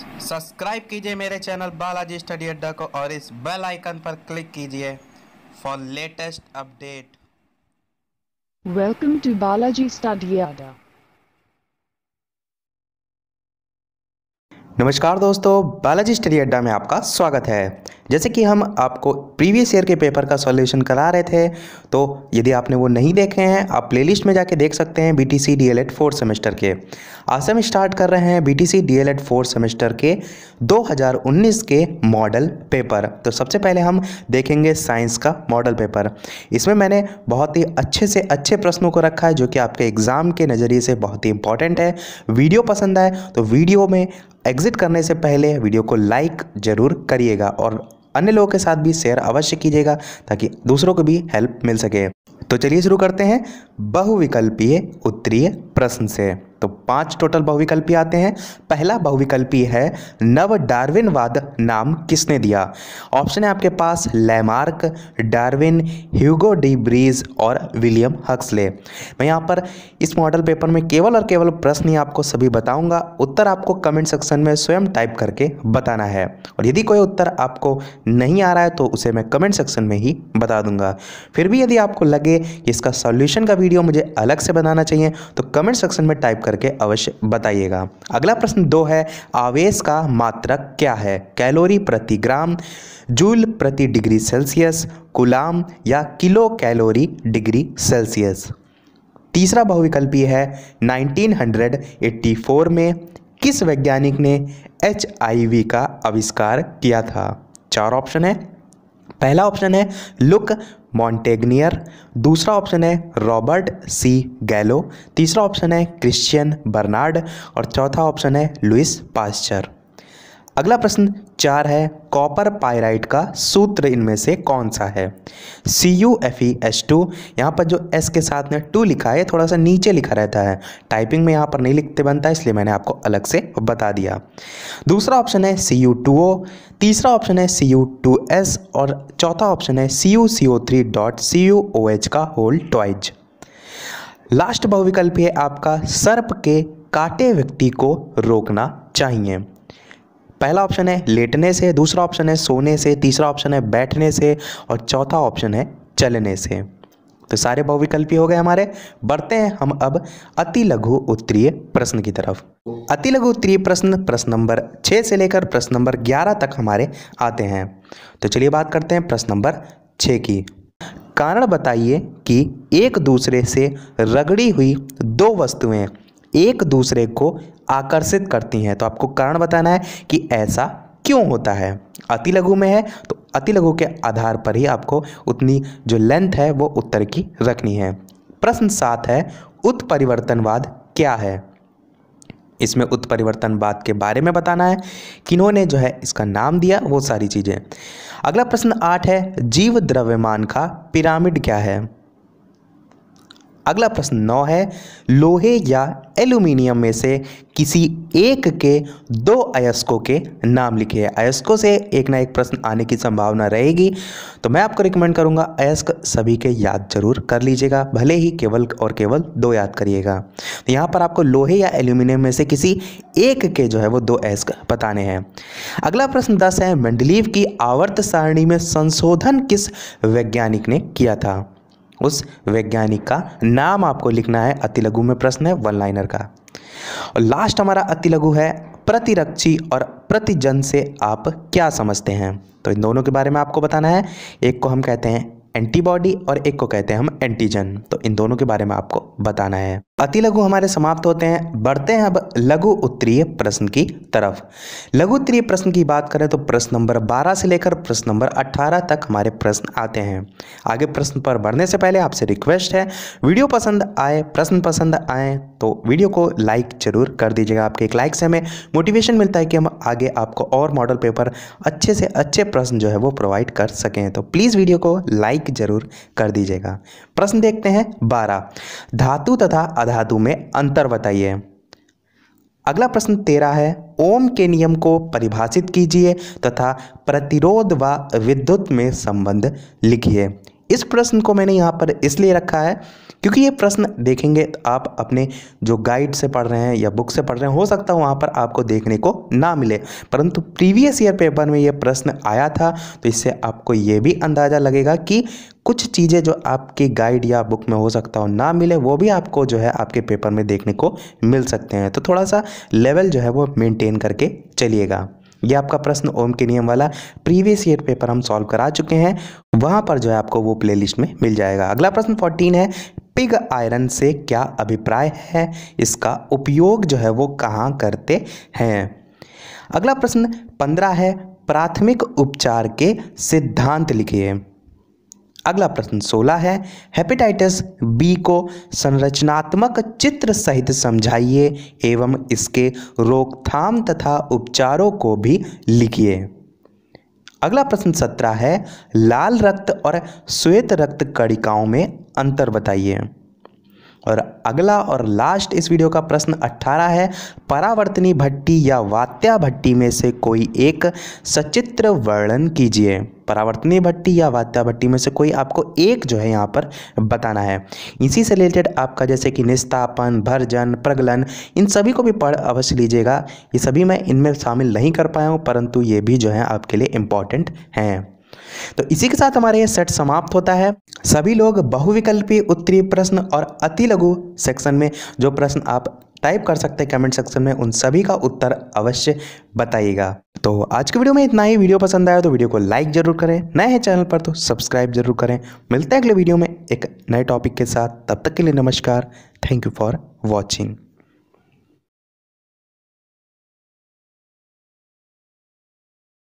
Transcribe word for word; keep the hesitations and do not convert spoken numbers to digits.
Subscribe कीजिए मेरे channel Balaji study अड्डा को और इस बेल आइकन पर क्लिक कीजिए for latest update. Welcome to Balaji study Adda. नमस्कार दोस्तों, बालाजी स्टडी अड्डा में आपका स्वागत है। जैसे कि हम आपको प्रीवियस ईयर के पेपर का सॉल्यूशन करा रहे थे, तो यदि आपने वो नहीं देखे हैं आप प्लेलिस्ट में जाके देख सकते हैं। बीटीसी डीएलएड फोर्थ सेमेस्टर के आज हम स्टार्ट कर रहे हैं बीटीसी डीएलएड फोर्थ सेमेस्टर के दो हज़ार उन्नीस के मॉडल पेपर। तो सबसे पहले हम देखेंगे साइंस का मॉडल पेपर। इसमें मैंने बहुत ही अच्छे से अच्छे प्रश्नों को रखा है जो कि आपके एग्ज़ाम के नज़रिए से बहुत ही इंपॉर्टेंट है। वीडियो पसंद आए तो वीडियो में एग्जिट करने से पहले वीडियो को लाइक ज़रूर करिएगा और अन्य लोगों के साथ भी शेयर अवश्य कीजिएगा ताकि दूसरों को भी हेल्प मिल सके। तो चलिए शुरू करते हैं बहुविकल्पीय उत्तरीय प्रश्न से। तो पांच टोटल बहुविकल्पीय आते हैं। पहला बहुविकल्पीय है नव डार्विनवाद नाम किसने दिया। ऑप्शन है आपके पास Lamarck, Darwin, Hugo de Vries और विलियम हक्सले। मैं यहाँ पर इस मॉडल पेपर में केवल और केवल प्रश्न ही आपको सभी बताऊंगा। उत्तर आपको कमेंट सेक्शन में स्वयं टाइप करके बताना है और यदि कोई उत्तर आपको नहीं आ रहा है तो उसे मैं कमेंट सेक्शन में ही बता दूंगा। फिर भी यदि आपको लगे कि इसका सॉल्यूशन का वीडियो मुझे अलग से बनाना चाहिए तो कमेंट सेक्शन में टाइप करके अवश्य बताइएगा। अगला प्रश्न दो है, आवेश का मात्रक क्या है। कैलोरी प्रति ग्राम, जूल प्रति डिग्री सेल्सियस, कूलाम या किलो कैलोरी डिग्री सेल्सियस। तीसरा बहुविकल्पी है उन्नीस सौ चौरासी में किस वैज्ञानिक ने एचआईवी का आविष्कार किया था। चार ऑप्शन है। पहला ऑप्शन है लुक मॉन्टेग्नियर, दूसरा ऑप्शन है रॉबर्ट सी गैलो, तीसरा ऑप्शन है क्रिश्चियन बर्नार्ड और चौथा ऑप्शन है लुइस पास्चर। अगला प्रश्न चार है, कॉपर पायराइट का सूत्र इनमें से कौन सा है। C U F E S two. यहाँ पर जो S के साथ में टू लिखा है थोड़ा सा नीचे लिखा रहता है, टाइपिंग में यहाँ पर नहीं लिखते बनता इसलिए मैंने आपको अलग से बता दिया। दूसरा ऑप्शन है सी यू टू ओ, तीसरा ऑप्शन है सी यू टू एस और चौथा ऑप्शन है C U C O three dot C U O H का होल टॉइज। लास्ट बहुविकल्पी है आपका सर्प के काटे व्यक्ति को रोकना चाहिए। पहला ऑप्शन है लेटने से, दूसरा ऑप्शन है सोने से, तीसरा ऑप्शन है बैठने से और चौथा ऑप्शन है चलने से। तो सारे बहुविकल्पी हो गए हमारे। बढ़ते हैं हम अब अति लघु उत्तरीय प्रश्न की तरफ। अति लघु उत्तरीय प्रश्न प्रश्न नंबर छः से लेकर प्रश्न नंबर ग्यारह तक हमारे आते हैं। तो चलिए बात करते हैं प्रश्न नंबर छः की। कारण बताइए कि एक दूसरे से रगड़ी हुई दो वस्तुएं एक दूसरे को आकर्षित करती हैं। तो आपको कारण बताना है कि ऐसा क्यों होता है। अति लघु में है तो अति लघु के आधार पर ही आपको उतनी जो लेंथ है वो उत्तर की रखनी है। प्रश्न सात है, उत्परिवर्तनवाद क्या है। इसमें उत्परिवर्तनवाद के बारे में बताना है, किन्होंने जो है इसका नाम दिया, वो सारी चीज़ें। अगला प्रश्न आठ है, जीव द्रव्यमान का पिरामिड क्या है। अगला प्रश्न नौ है, लोहे या एल्यूमिनियम में से किसी एक के दो अयस्कों के नाम लिखे हैं। अयस्कों से एक ना एक प्रश्न आने की संभावना रहेगी तो मैं आपको रिकमेंड करूंगा अयस्क सभी के याद जरूर कर लीजिएगा, भले ही केवल और केवल दो याद करिएगा। तो यहाँ पर आपको लोहे या एल्यूमिनियम में से किसी एक के जो है वो दो अयस्क बताने हैं। अगला प्रश्न दस है, मेंडलीफ की आवर्त सारणी में संशोधन किस वैज्ञानिक ने किया था। उस वैज्ञानिक का नाम आपको लिखना है। अति लघु में प्रश्न है वन लाइनर का। और लास्ट हमारा अति लघु है, प्रतिरक्षी और प्रतिजन से आप क्या समझते हैं। तो इन दोनों के बारे में आपको बताना है। एक को हम कहते हैं एंटीबॉडी और एक को कहते हैं हम एंटीजन। तो इन दोनों के बारे में आपको बताना है। अति लघु हमारे समाप्त होते हैं। बढ़ते हैं अब लघु उत्तरीय प्रश्न की तरफ। लघु उत्तरीय प्रश्न की बात करें तो प्रश्न नंबर बारह से लेकर प्रश्न नंबर अठारह तक हमारे प्रश्न आते हैं। आगे प्रश्न पर बढ़ने से पहले आपसे रिक्वेस्ट है, वीडियो पसंद आए, प्रश्न पसंद आए तो वीडियो को लाइक जरूर कर दीजिएगा। आपके एक लाइक से हमें मोटिवेशन मिलता है कि हम आगे आपको और मॉडल पेपर अच्छे से अच्छे प्रश्न जो है वो प्रोवाइड कर सकें। तो प्लीज़ वीडियो को लाइक जरूर कर दीजिएगा। प्रश्न देखते हैं बारह, धातु तथा धातु में अंतर बताइए। अगला प्रश्न तेरह है, ओम के नियम को परिभाषित कीजिए तथा प्रतिरोध व विद्युत में संबंध लिखिए। इस प्रश्न को मैंने यहाँ पर इसलिए रखा है क्योंकि ये प्रश्न देखेंगे तो आप अपने जो गाइड से पढ़ रहे हैं या बुक से पढ़ रहे हैं, हो सकता है वहाँ पर आपको देखने को ना मिले, परंतु प्रीवियस ईयर पेपर में ये प्रश्न आया था, तो इससे आपको ये भी अंदाज़ा लगेगा कि कुछ चीज़ें जो आपकी गाइड या बुक में हो सकता हो ना मिले, वो भी आपको जो है आपके पेपर में देखने को मिल सकते हैं। तो थोड़ा सा लेवल जो है वो मेंटेन करके चलिएगा। ये आपका प्रश्न ओम के नियम वाला प्रीवियस ईयर पेपर हम सॉल्व करा चुके हैं, वहाँ पर जो है आपको वो प्लेलिस्ट में मिल जाएगा। अगला प्रश्न चौदह है, पिग आयरन से क्या अभिप्राय है, इसका उपयोग जो है वो कहाँ करते हैं। अगला प्रश्न पंद्रह है, प्राथमिक उपचार के सिद्धांत लिखिए। अगला प्रश्न सोलह है, हेपेटाइटिस बी को संरचनात्मक चित्र सहित समझाइए एवं इसके रोकथाम तथा उपचारों को भी लिखिए। अगला प्रश्न सत्रह है, लाल रक्त और श्वेत रक्त कणिकाओं में अंतर बताइए। और अगला और लास्ट इस वीडियो का प्रश्न अठारह है, परावर्तनी भट्टी या वात्या भट्टी में से कोई एक सचित्र वर्णन कीजिए। परावर्तनी भट्टी या वात्या भट्टी में से कोई आपको एक जो है यहाँ पर बताना है। इसी से रिलेटेड आपका जैसे कि निस्तापन, भर्जन, प्रगलन, इन सभी को भी पढ़ अवश्य लीजिएगा। ये सभी मैं इनमें शामिल नहीं कर पाया हूँ, परंतु ये भी जो है आपके लिए इम्पॉर्टेंट हैं। तो इसी के साथ हमारे ये सेट समाप्त होता है। सभी लोग बहुविकल्पी, उत्तरीय प्रश्न और अति लघु सेक्शन में जो प्रश्न आप टाइप कर सकते हैं कमेंट सेक्शन में, उन सभी का उत्तर अवश्य बताइएगा। तो आज के वीडियो में इतना ही। वीडियो पसंद आया तो वीडियो को लाइक जरूर करें, नए हैं चैनल पर तो सब्सक्राइब जरूर करें। मिलते हैं अगले वीडियो में एक नए टॉपिक के साथ, तब तक के लिए नमस्कार। Thank you for watching.